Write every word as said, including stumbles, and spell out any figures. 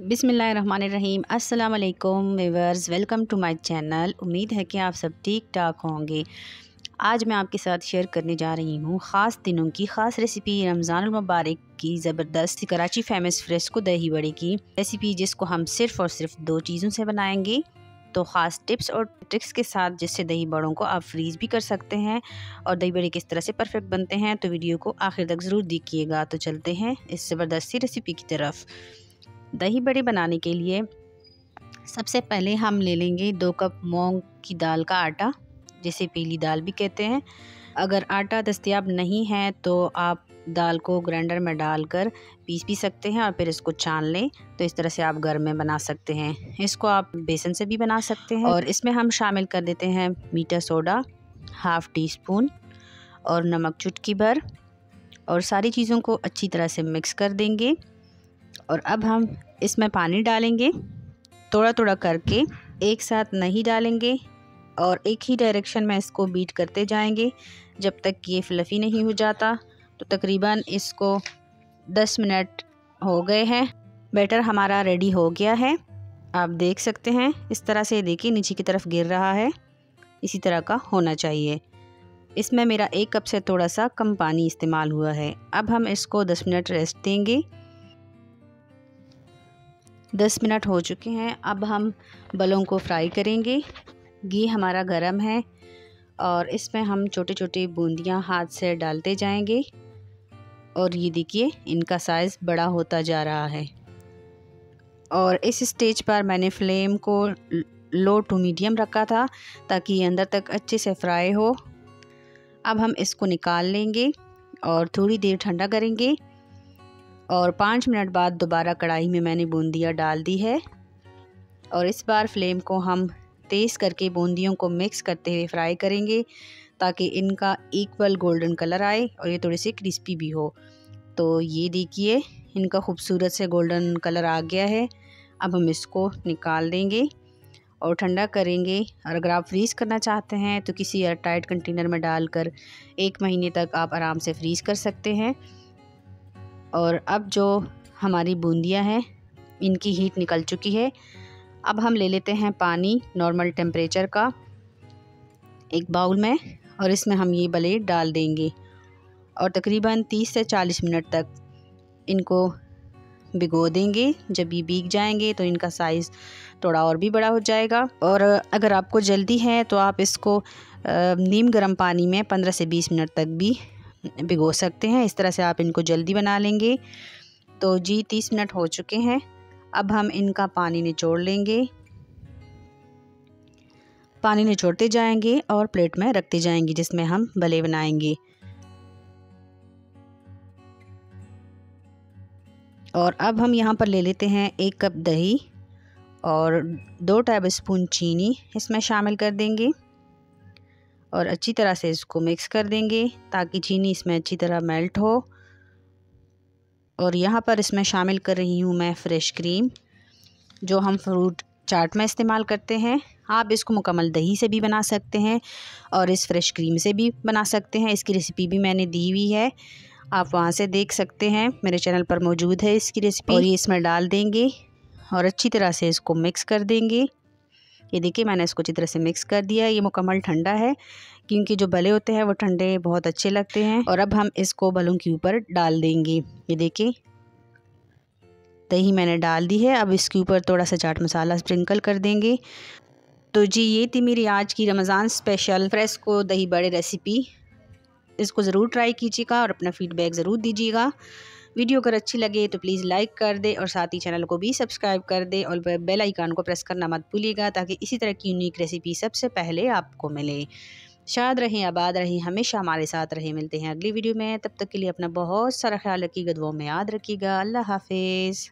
बिस्मिल्लाहिर्रहमानिर्रहीम अस्सलाम वालेकुम viewers, welcome to my channel. उम्मीद है कि आप सब ठीक ठाक होंगे। आज मैं आपके साथ शेयर करने जा रही हूँ ख़ास दिनों की ख़ास रेसिपी रमज़ानुल मुबारक की ज़बरदस्त कराची फेमस फ्रेस्को दही बड़े की रेसिपी, जिसको हम सिर्फ़ और सिर्फ दो चीज़ों से बनाएंगे। तो ख़ास टिप्स और ट्रिक्स के साथ, जिससे दही बड़ों को आप फ्रीज भी कर सकते हैं और दही बड़े किस तरह से परफेक्ट बनते हैं। तो वीडियो को आखिर तक ज़रूर देखिएगा। तो चलते हैं इस ज़बरदस्ती रेसिपी की तरफ। दही बड़े बनाने के लिए सबसे पहले हम ले लेंगे दो कप मूंग की दाल का आटा, जिसे पीली दाल भी कहते हैं। अगर आटा दस्तियाब नहीं है तो आप दाल को ग्राइंडर में डालकर पीस भी सकते हैं और फिर इसको छान लें। तो इस तरह से आप घर में बना सकते हैं। इसको आप बेसन से भी बना सकते हैं। और इसमें हम शामिल कर देते हैं मीठा सोडा हाफ़ टी स्पून और नमक चुटकी भर, और सारी चीज़ों को अच्छी तरह से मिक्स कर देंगे। और अब हम इसमें पानी डालेंगे, थोड़ा थोड़ा करके, एक साथ नहीं डालेंगे और एक ही डायरेक्शन में इसको बीट करते जाएंगे जब तक ये फ्लफ़ी नहीं हो जाता। तो तकरीबन इसको दस मिनट हो गए हैं। बैटर हमारा रेडी हो गया है। आप देख सकते हैं इस तरह से, देखिए नीचे की तरफ गिर रहा है। इसी तरह का होना चाहिए। इसमें मेरा एक कप से थोड़ा सा कम पानी इस्तेमाल हुआ है। अब हम इसको दस मिनट रेस्ट देंगे। दस मिनट हो चुके हैं। अब हम बलों को फ्राई करेंगे। घी हमारा गरम है और इसमें हम छोटे छोटे बूंदियाँ हाथ से डालते जाएंगे। और ये देखिए इनका साइज़ बड़ा होता जा रहा है। और इस स्टेज पर मैंने फ्लेम को लो टू मीडियम रखा था ताकि ये अंदर तक अच्छे से फ्राई हो। अब हम इसको निकाल लेंगे और थोड़ी देर ठंडा करेंगे। और पाँच मिनट बाद दोबारा कढ़ाई में मैंने बूंदियाँ डाल दी है। और इस बार फ्लेम को हम तेज़ करके बूंदियों को मिक्स करते हुए फ्राई करेंगे ताकि इनका इक्वल गोल्डन कलर आए और ये थोड़े से क्रिस्पी भी हो। तो ये देखिए इनका खूबसूरत से गोल्डन कलर आ गया है। अब हम इसको निकाल देंगे और ठंडा करेंगे। और अगर आप फ्रीज़ करना चाहते हैं तो किसी एयर टाइट कंटेनर में डालकर एक महीने तक आप आराम से फ्रीज़ कर सकते हैं। और अब जो हमारी बूंदियाँ हैं इनकी हीट निकल चुकी है। अब हम ले लेते हैं पानी नॉर्मल टेम्परेचर का एक बाउल में, और इसमें हम ये बले डाल देंगे और तकरीबन तीस से चालीस मिनट तक इनको भिगो देंगे। जब ये भीग जाएंगे तो इनका साइज़ थोड़ा और भी बड़ा हो जाएगा। और अगर आपको जल्दी है तो आप इसको नीम गर्म पानी में पंद्रह से बीस मिनट तक भी भिगो सकते हैं। इस तरह से आप इनको जल्दी बना लेंगे। तो जी तीस मिनट हो चुके हैं। अब हम इनका पानी निचोड़ लेंगे। पानी निचोड़ते जाएंगे और प्लेट में रखते जाएंगे जिसमें हम भले बनाएंगे। और अब हम यहाँ पर ले लेते हैं एक कप दही और दो टेबलस्पून चीनी इसमें शामिल कर देंगे और अच्छी तरह से इसको मिक्स कर देंगे ताकि चीनी इसमें अच्छी तरह मेल्ट हो। और यहाँ पर इसमें शामिल कर रही हूँ मैं फ्रेश क्रीम, जो हम फ्रूट चाट में इस्तेमाल करते हैं। आप इसको मुकम्मल दही से भी बना सकते हैं और इस फ्रेश क्रीम से भी बना सकते हैं। इसकी रेसिपी भी मैंने दी हुई है, आप वहाँ से देख सकते हैं, मेरे चैनल पर मौजूद है इसकी रेसिपी। और ये इसमें डाल देंगे और अच्छी तरह से इसको मिक्स कर देंगे। ये देखिए मैंने इसको अच्छी तरह से मिक्स कर दिया। ये मुकम्मल ठंडा है, क्योंकि जो भले होते हैं वो ठंडे बहुत अच्छे लगते हैं। और अब हम इसको भलों के ऊपर डाल देंगे। ये देखिए दही मैंने डाल दी है। अब इसके ऊपर थोड़ा सा चाट मसाला स्प्रिंकल कर देंगे। तो जी ये थी मेरी आज की रमज़ान स्पेशल फ्रेस्को दही बड़े रेसिपी। इसको ज़रूर ट्राई कीजिएगा और अपना फ़ीडबैक ज़रूर दीजिएगा। वीडियो अगर अच्छी लगे तो प्लीज़ लाइक कर दे और साथ ही चैनल को भी सब्सक्राइब कर दे और बेल आइकन को प्रेस करना मत भूलिएगा ताकि इसी तरह की यूनिक रेसिपी सबसे पहले आपको मिले। शाद रहें, आबाद रहें, हमेशा हमारे साथ रहें। मिलते हैं अगली वीडियो में, तब तक के लिए अपना बहुत सारा ख्याल रखिएगा, दुआओं में याद रखिएगा। अल्लाह हाफिज़।